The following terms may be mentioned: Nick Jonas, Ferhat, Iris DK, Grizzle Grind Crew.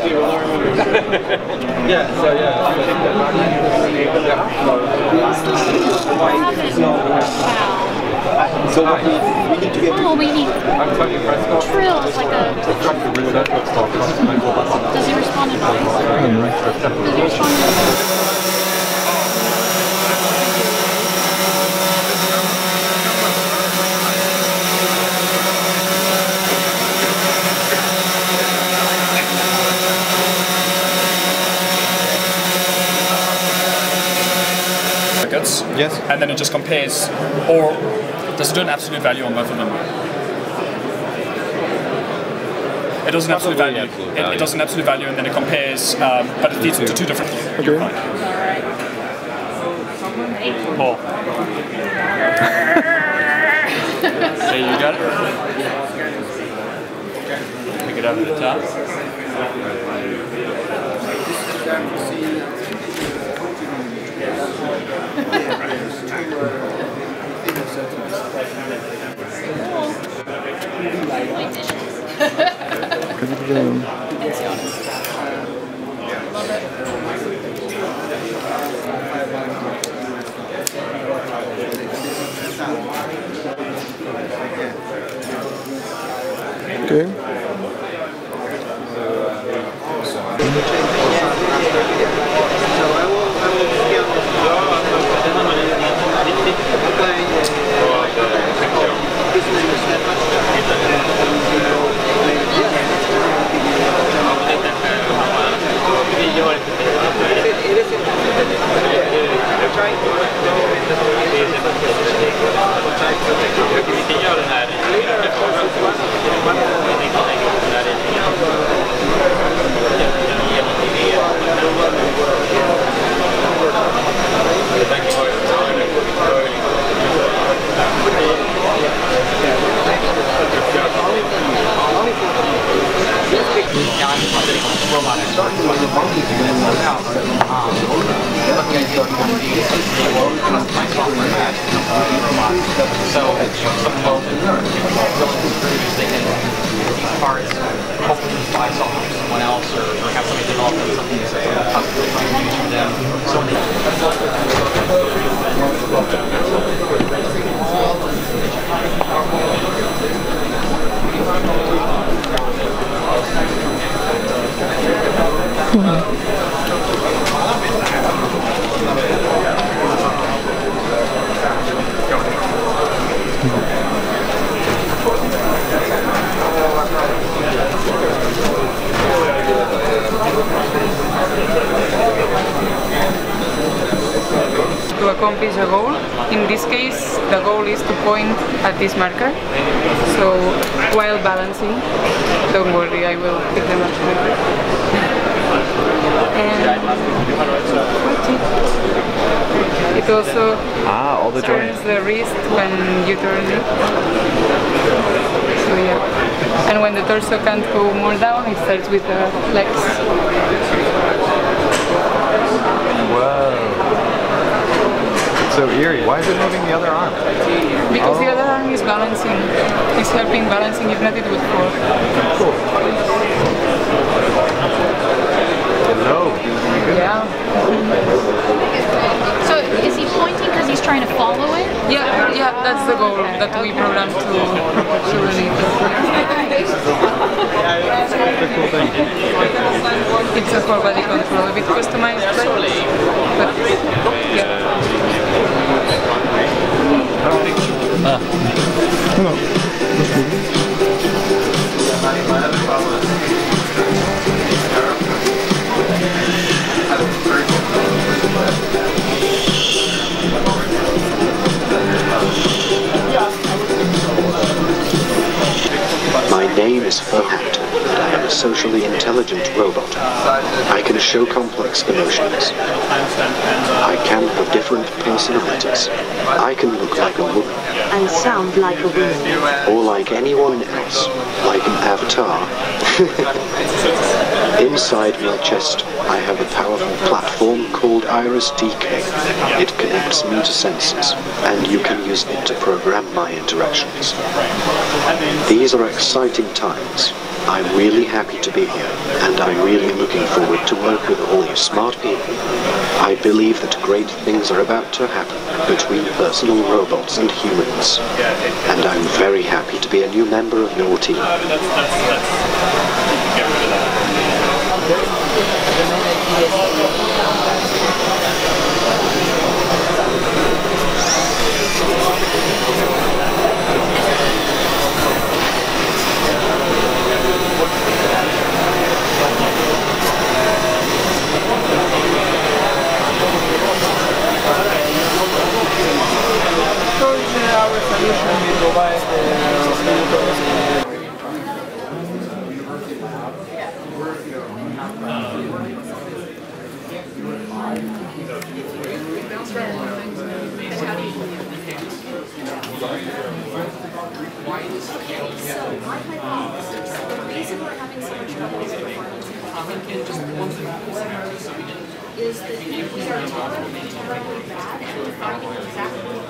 So we need to get... No, we need... Trill is like a... Does he respond to noise? Does he respond to noise? Yes. And then it just compares, or does it do an absolute value on both of them? It does an absolute value. It does an absolute value, and then it compares, but it leads to two different. Okay. Paul. So you got it. Okay. Pick it up at the top. Accomplish a goal. In this case, the goal is to point at this marker. So while balancing, don't worry, I will pick them up. And it also turns the wrist when you turn it. So yeah. And when the torso can't go more down, it starts with the legs. Wow. So eerie. Why is it moving the other arm? Because the other arm is balancing. It's helping balancing. If not, it would fall. Cool. Hello. Yeah. So is he pointing because he's trying to follow it? Yeah, yeah. That's the goal that we programmed to really. It's a full body control, a bit customized, but yeah. Hello. My name is Ferhat, and I am a socially intelligent robot. I can show complex emotions. I can have different personalities. I can look like a woman. And sound like a woman. Or like anyone else, like an avatar. Inside my chest, I have a powerful platform called Iris DK. It connects me to sensors, and you can use it to program my interactions. These are exciting times. I'm really happy to be here, and I'm really looking forward to work with all you smart people. I believe that great things are about to happen between personal robots and humans, and I'm very happy to be a new member of your team. Is that we are talking directly bad and defining exactly